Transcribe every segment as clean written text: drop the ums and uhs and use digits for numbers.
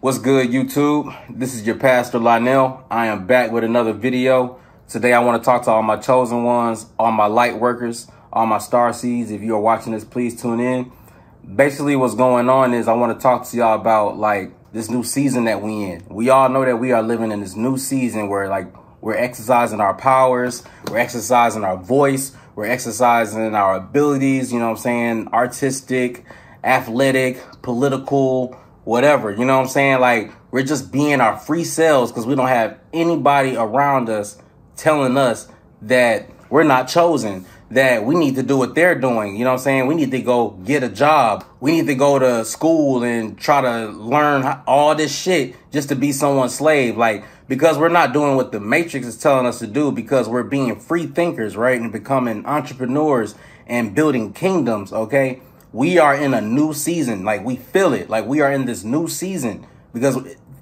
What's good, YouTube? This is your pastor, Lionel. I am back with another video. Today, I want to talk to all my chosen ones, all my light workers, all my star seeds. If you are watching this, please tune in. Basically, what's going on is I want to talk to y'all about like this new season that we in. We all know that we are living in this new season where like we're exercising our powers, we're exercising our voice, we're exercising our abilities, you know what I'm saying? Artistic, athletic, political, whatever, you know what I'm saying? Like, we're just being our free selves because we don't have anybody around us telling us that we're not chosen, that we need to do what they're doing, you know what I'm saying? We need to go get a job. We need to go to school and try to learn all this shit just to be someone's slave. Like, because we're not doing what the Matrix is telling us to do, because we're being free thinkers, right? And becoming entrepreneurs and building kingdoms, okay? We are in a new season. Like, we feel it. Like, we are in this new season because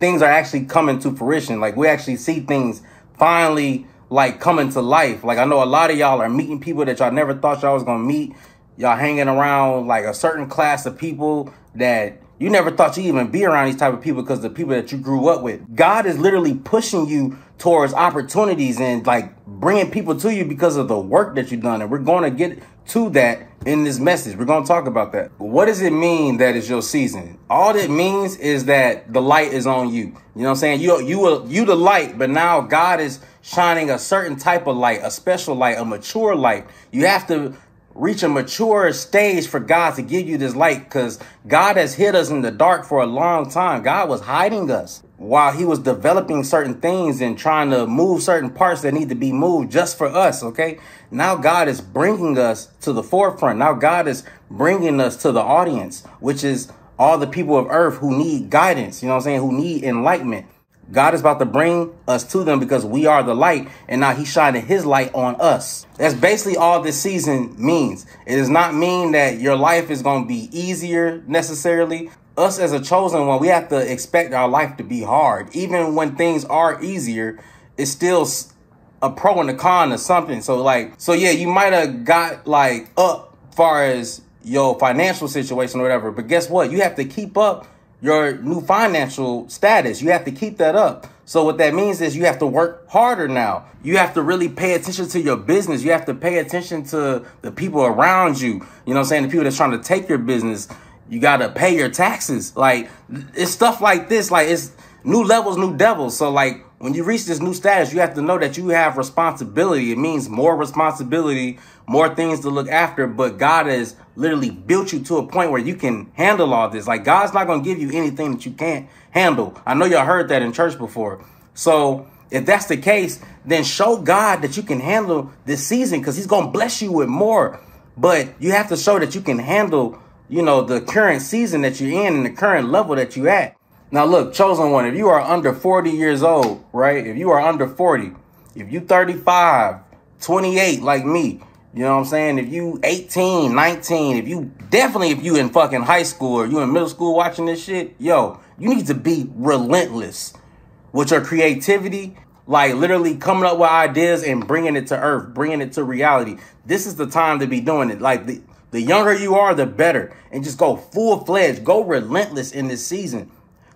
things are actually coming to fruition. Like, we actually see things finally like coming to life. Like, I know a lot of y'all are meeting people that y'all never thought y'all was gonna meet. Y'all hanging around like a certain class of people that you never thought you even be around, these type of people, because the people that you grew up with. God is literally pushing you towards opportunities and like bringing people to you because of the work that you've done. And we're going to get to that in this message. We're going to talk about that. What does it mean that it's your season? All it means is that the light is on you. You know what I'm saying? You the light, but now God is shining a certain type of light, a special light, a mature light. You have to reach a mature stage for God to give you this light, because God has hid us in the dark for a long time. God was hiding us while he was developing certain things and trying to move certain parts that need to be moved just for us, okay? Now God is bringing us to the forefront. Now God is bringing us to the audience, which is all the people of earth who need guidance, you know what I'm saying, who need enlightenment. God is about to bring us to them because we are the light, and now he's shining his light on us. That's basically all this season means. It does not mean that your life is going to be easier necessarily. Us as a chosen one, we have to expect our life to be hard. Even when things are easier, it's still a pro and a con or something. So yeah, you might have got like up far as your financial situation or whatever, but guess what? You have to keep up your new financial status. You have to keep that up. So what that means is you have to work harder now. You have to really pay attention to your business. You have to pay attention to the people around you. You know what I'm saying? The people that's trying to take your business. You got to pay your taxes. Like, it's stuff like this. Like, it's new levels, new devils. So like, when you reach this new status, you have to know that you have responsibility. It means more responsibility, more things to look after. But God has literally built you to a point where you can handle all this. Like, God's not going to give you anything that you can't handle. I know y'all heard that in church before. So if that's the case, then show God that you can handle this season, because he's going to bless you with more. But you have to show that you can handle, you know, the current season that you're in and the current level that you're at. Now, look, chosen one, if you are under 40 years old, right, if you are under 40, if you 35, 28 like me, you know what I'm saying, if you 18, 19, if you definitely if you in fucking high school or you in middle school watching this shit, yo, you need to be relentless with your creativity, like literally coming up with ideas and bringing it to earth, bringing it to reality. This is the time to be doing it. Like, the younger you are, the better. And just go full-fledged, go relentless in this season.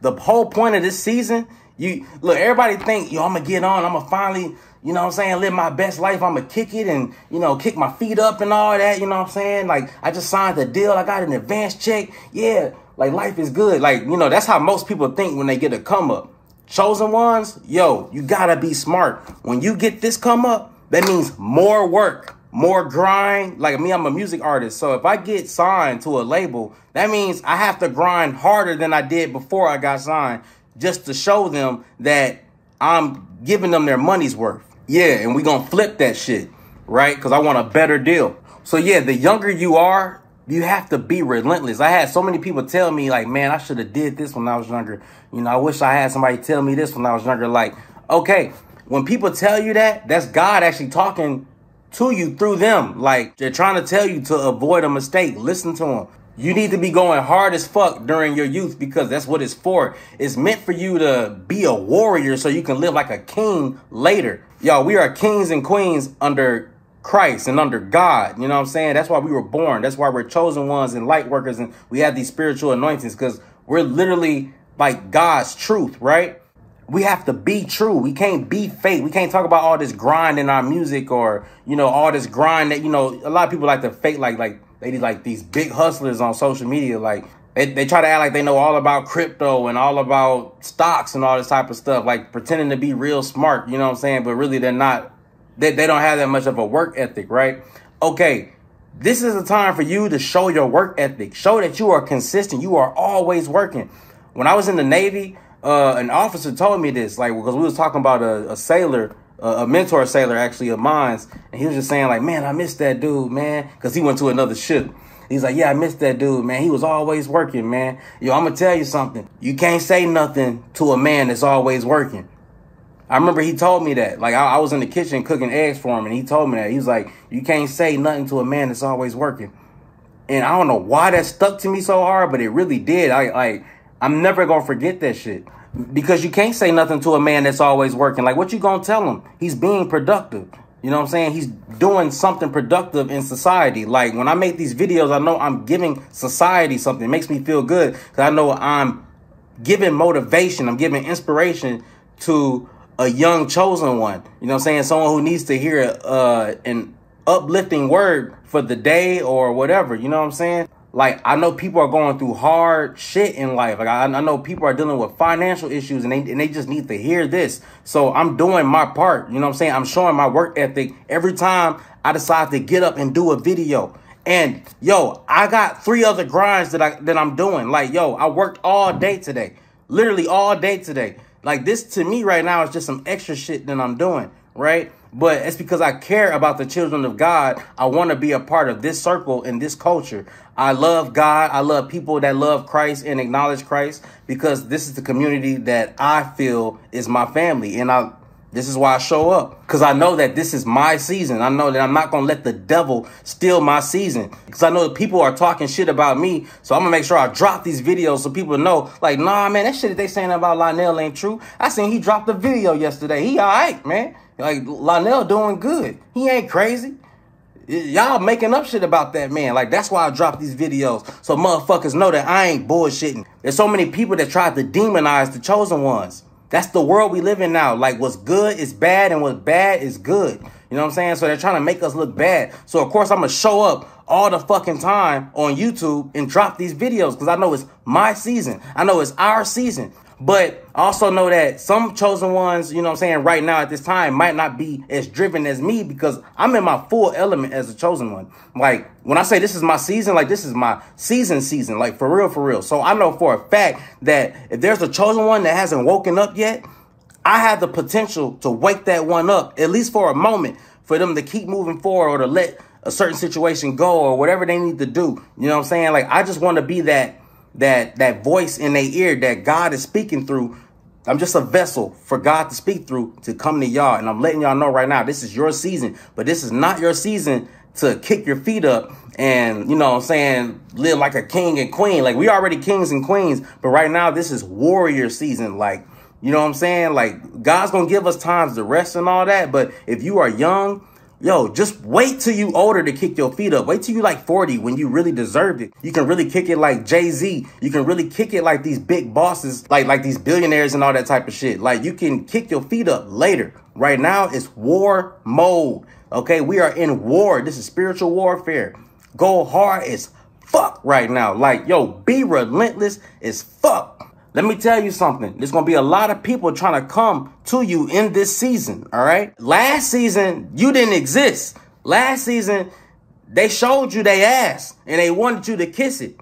The whole point of this season, you look, everybody think, yo, I'm going to get on. I'm going to finally, you know what I'm saying, live my best life. I'm going to kick it and, you know, kick my feet up and all that. You know what I'm saying? Like, I just signed the deal. I got an advance check. Yeah, like, life is good. Like, you know, that's how most people think when they get a come up. Chosen ones, yo, you got to be smart. When you get this come up, that means more work, more grind. Like me, I'm a music artist. So if I get signed to a label, that means I have to grind harder than I did before I got signed, just to show them that I'm giving them their money's worth. Yeah, and we're going to flip that shit, right? Because I want a better deal. So yeah, the younger you are, you have to be relentless. I had so many people tell me like, man, I should have did this when I was younger. You know, I wish I had somebody tell me this when I was younger. Like, okay, when people tell you that, that's God actually talking to you through them. Like, they're trying to tell you to avoid a mistake. Listen to them. You need to be going hard as fuck during your youth, because that's what it's for. It's meant for you to be a warrior so you can live like a king later. Y'all, we are kings and queens under Christ and under God. You know what I'm saying? That's why we were born. That's why we're chosen ones and light workers, and we have these spiritual anointings, because we're literally by God's truth, right? We have to be true. We can't be fake. We can't talk about all this grind in our music or, you know, all this grind that, you know, a lot of people like to fake, like they like these big hustlers on social media. Like they try to act like they know all about crypto and all about stocks and all this type of stuff, like pretending to be real smart. You know what I'm saying? But really, they're not. They don't have that much of a work ethic, right? Okay. This is a time for you to show your work ethic. Show that you are consistent. You are always working. When I was in the Navy, an officer told me this, like, because we was talking about a sailor, a mentor sailor, actually, of mine. And he was just saying, like, man, I missed that dude, man, because he went to another ship. He's like, yeah, I missed that dude, man. He was always working, man. Yo, I'm going to tell you something. You can't say nothing to a man that's always working. I remember he told me that, like, I was in the kitchen cooking eggs for him. And he told me that. He was like, you can't say nothing to a man that's always working. And I don't know why that stuck to me so hard, but it really did. I'm never going to forget that shit, because you can't say nothing to a man that's always working. Like, what you going to tell him? He's being productive. You know what I'm saying? He's doing something productive in society. Like, when I make these videos, I know I'm giving society something. It makes me feel good because I know I'm giving motivation. I'm giving inspiration to a young chosen one. You know what I'm saying? Someone who needs to hear an uplifting word for the day or whatever. You know what I'm saying? Like, I know people are going through hard shit in life. Like, I know people are dealing with financial issues and they just need to hear this. So I'm doing my part. You know what I'm saying? I'm showing my work ethic every time I decide to get up and do a video. And yo, I got 3 other grinds that I'm doing. Like, yo, I worked all day today, literally all day today. Like, this to me right now is just some extra shit that I'm doing, right? But it's because I care about the children of God. I want to be a part of this circle and this culture. I love God. I love people that love Christ and acknowledge Christ, because this is the community that I feel is my family. And this is why I show up, because I know that this is my season. I know that I'm not going to let the devil steal my season, because I know that people are talking shit about me. So I'm going to make sure I drop these videos so people know, like, nah, man, that shit that they saying about Lonell ain't true. I seen he dropped a video yesterday. He all right, man. Like, Lonell doing good. He ain't crazy. Y'all making up shit about that man. Like, that's why I drop these videos, so motherfuckers know that I ain't bullshitting. There's so many people that tried to demonize the chosen ones. That's the world we live in now. Like, what's good is bad and what's bad is good. You know what I'm saying? So they're trying to make us look bad. So, of course, I'm going to show up all the fucking time on YouTube and drop these videos, because I know it's my season. I know it's our season. But I also know that some chosen ones, you know what I'm saying, right now at this time might not be as driven as me, because I'm in my full element as a chosen one. Like, when I say this is my season, like, this is my season, like, for real, for real. So I know for a fact that if there's a chosen one that hasn't woken up yet, I have the potential to wake that one up, at least for a moment, for them to keep moving forward or to let a certain situation go or whatever they need to do. You know what I'm saying? Like, I just want to be that voice in their ear that God is speaking through. I'm just a vessel for God to speak through, to come to y'all. And I'm letting y'all know right now, this is your season, but this is not your season to kick your feet up and, you know what I'm saying, live like a king and queen. Like, we already kings and queens, but right now this is warrior season. Like, you know what I'm saying? Like, God's going to give us times to rest and all that. But if you are young, yo, just wait till you older to kick your feet up. Wait till you like 40, when you really deserved it. You can really kick it like Jay-Z. You can really kick it like these big bosses, like these billionaires and all that type of shit. Like, you can kick your feet up later. Right now, it's war mode. Okay, we are in war. This is spiritual warfare. Go hard as fuck right now. Like, yo, be relentless as fuck. Let me tell you something. There's going to be a lot of people trying to come to you in this season. All right. Last season, you didn't exist. Last season, they showed you their ass and they wanted you to kiss it.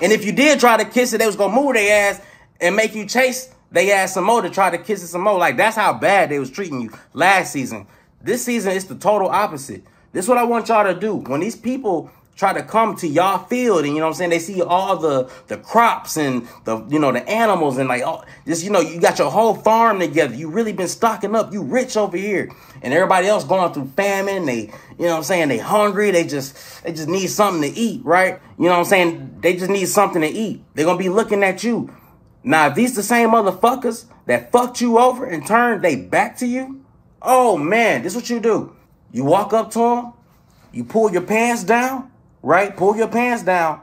And if you did try to kiss it, they was going to move their ass and make you chase their ass some more to try to kiss it some more. Like, that's how bad they was treating you last season. This season is the total opposite. This is what I want y'all to do. When these people try to come to y'all field and, you know what I'm saying, they see all the crops and the, you know, the animals and like, all, just, you know, you got your whole farm together. You really been stocking up. You rich over here, and everybody else going through famine. They, you know what I'm saying, they hungry. They just need something to eat, right? You know what I'm saying? They just need something to eat. They're going to be looking at you. Now, if these the same motherfuckers that fucked you over and turned they back to you, oh man, this is what you do. You walk up to them, you pull your pants down. Right? Pull your pants down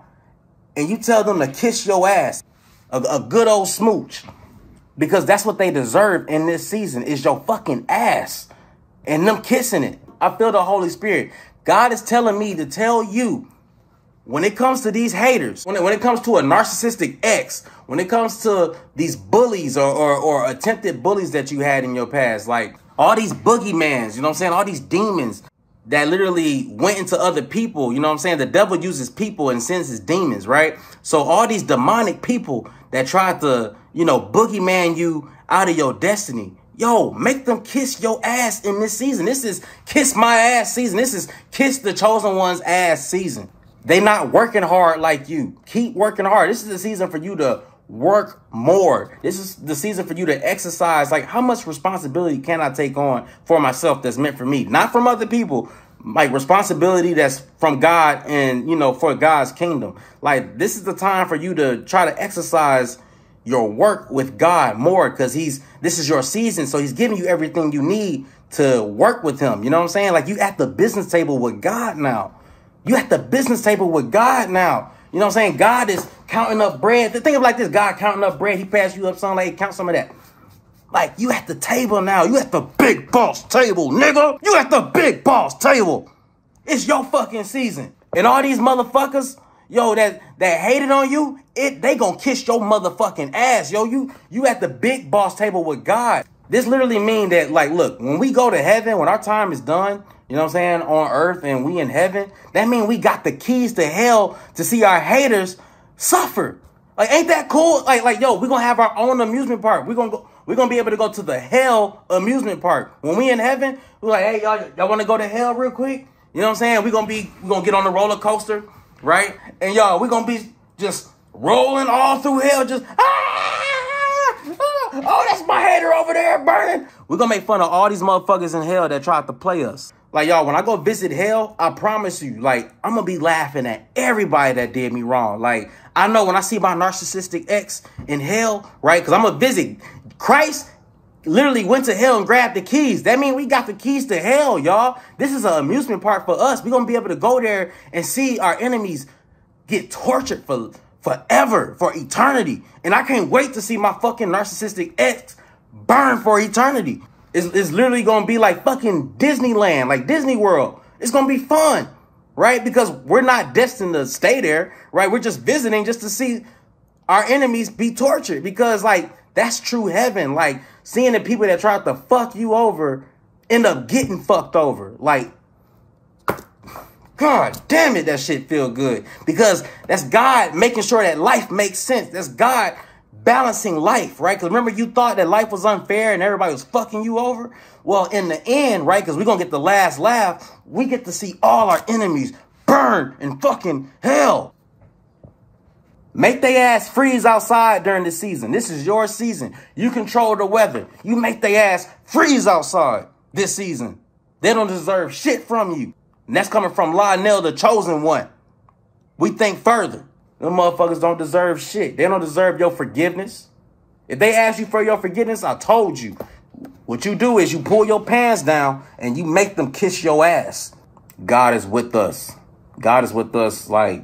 and you tell them to kiss your ass. a good old smooch, because that's what they deserve in this season is your fucking ass and them kissing it. I feel the Holy Spirit. God is telling me to tell you, when it comes to these haters, when it comes to a narcissistic ex, when it comes to these bullies or attempted bullies that you had in your past, like all these boogeymans, you know what I'm saying? All these demons that literally went into other people, you know what I'm saying? The devil uses people and sends his demons, right? So all these demonic people that tried to, you know, boogeyman you out of your destiny, yo, make them kiss your ass in this season. This is kiss my ass season. This is kiss the chosen one's ass season. They not working hard like you. Keep working hard. This is the season for you to work more. This is the season for you to exercise. Like, how much responsibility can I take on for myself that's meant for me? Not from other people. Like, responsibility that's from God and, you know, for God's kingdom. Like, this is the time for you to try to exercise your work with God more, because this is your season. So he's giving you everything you need to work with him. You know what I'm saying? Like, you at the business table with God now. You at the business table with God now. You know what I'm saying? God is counting up bread. Think of like this. God counting up bread. He passed you up something like, hey, count some of that. Like, you at the table now. You at the big boss table, nigga. You at the big boss table. It's your fucking season. And all these motherfuckers, yo, that hated on you, they gonna kiss your motherfucking ass. Yo, you at the big boss table with God. This literally mean that, like, look, when we go to heaven, when our time is done, you know what I'm saying, on earth and we in heaven, that mean we got the keys to hell to see our haters suffer. Like, ain't that cool? Like, yo, we're going to have our own amusement park. We're going to be able to go to the hell amusement park. When we in heaven, we're like, hey, y'all want to go to hell real quick? You know what I'm saying? We're going to get on the roller coaster, right? And y'all, we're going to be just rolling all through hell, just, oh, that's my hater over there burning. We're going to make fun of all these motherfuckers in hell that tried to play us. Like, y'all, when I go visit hell, I promise you, like, I'm going to be laughing at everybody that did me wrong. Like, I know when I see my narcissistic ex in hell, right, because I'm going to visit. Christ literally went to hell and grabbed the keys. That means we got the keys to hell, y'all. This is an amusement park for us. We're going to be able to go there and see our enemies get tortured for forever, for eternity. And I can't wait to see my fucking narcissistic ex burn for eternity. It's literally going to be like fucking Disneyland, like Disney World. It's going to be fun, right? Because we're not destined to stay there, right? We're just visiting just to see our enemies be tortured, because, like, that's true heaven. Like, seeing the people that tried to fuck you over end up getting fucked over. Like, God damn it, that shit feel good, because that's God making sure that life makes sense. That's God balancing life, right? Because remember, you thought that life was unfair and everybody was fucking you over. Well, in the end, right, because we're going to get the last laugh, we get to see all our enemies burn in fucking hell. Make they ass freeze outside during the season. This is your season. You control the weather. You make they ass freeze outside this season. They don't deserve shit from you. And that's coming from Lionel, the chosen one. We think further. Them motherfuckers don't deserve shit. They don't deserve your forgiveness. If they ask you for your forgiveness, I told you, what you do is you pull your pants down and you make them kiss your ass. God is with us. God is with us. Like,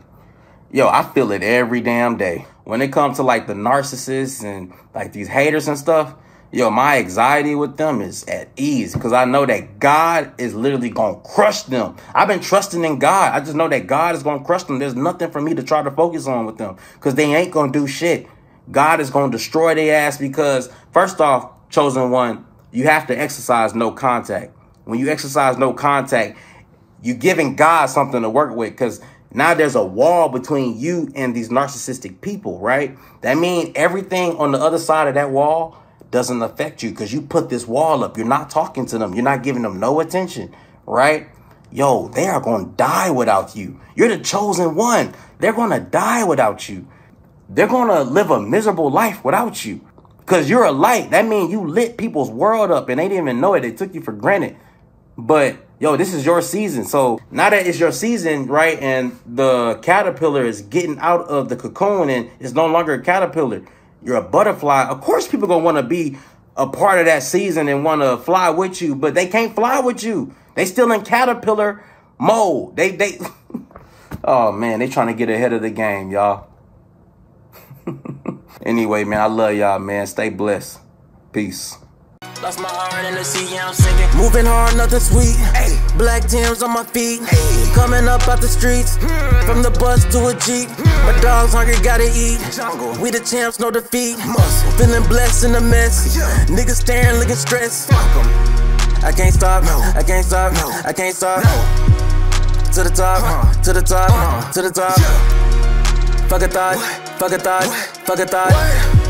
yo, I feel it every damn day. When it comes to, like, the narcissists and, like, these haters and stuff, yo, my anxiety with them is at ease, because I know that God is literally going to crush them. I've been trusting in God. I just know that God is going to crush them. There's nothing for me to try to focus on with them, because they ain't going to do shit. God is going to destroy their ass, because, first off, chosen one, you have to exercise no contact. When you exercise no contact, you're giving God something to work with, because now there's a wall between you and these narcissistic people, right? That means everything on the other side of that wall doesn't affect you, because you put this wall up. You're not talking to them. You're not giving them no attention, right? Yo, they are going to die without you. You're the chosen one. They're going to die without you. They're going to live a miserable life without you, because you're a light. That means you lit people's world up and they didn't even know it. They took you for granted. But yo, this is your season. So now that it's your season, right, and the caterpillar is getting out of the cocoon and it's no longer a caterpillar, you're a butterfly. Of course, people going to want to be a part of that season and want to fly with you, but they can't fly with you. They still in caterpillar mode. They oh man, they trying to get ahead of the game, y'all. Anyway, man, I love y'all, man. Stay blessed. Peace. Lost my heart in the sea, yeah, I'm singing. Moving hard, nothing sweet. Ay. Black Timbs on my feet. Ay. Coming up out the streets. Mm. From the bus to a Jeep. Mm. My dog's hungry, gotta eat. Jungle. We the champs, no defeat. Muscle. Feeling blessed in the mess. Yeah. Niggas staring, looking stressed. Fuck 'em. I can't stop. No. I can't stop. No. I can't stop. No. To the top. To the top. To the top. Yeah. Fuck a thought. What? Fuck a thought. What? Fuck a thought. What?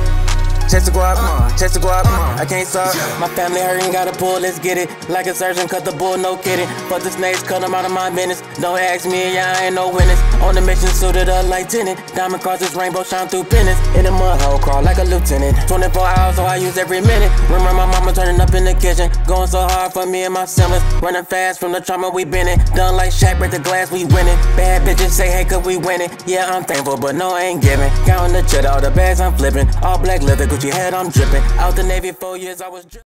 Chase the guap, chase the guap, I can't stop. My family hurting, gotta pull, let's get it. Like a surgeon, cut the bull, no kidding. But the snakes, cut them out of my business. Don't ask me, yeah, I ain't no witness. On the mission, suited up like tenant. Diamond crosses, rainbow shine through penance. In the mud hole, crawl like a lieutenant. 24 hours, so I use every minute. Remember my mama turning up in the kitchen. Going so hard for me and my siblings. Running fast from the trauma we been in. Done like Shaq, break the glass, we winning. Bad bitches say, hey, could we win it? Yeah, I'm thankful, but no, I ain't giving. Counting the cheddar, all the bags I'm flipping. All black leather, your head, I'm dripping. Out the Navy 4 years, I was dripping.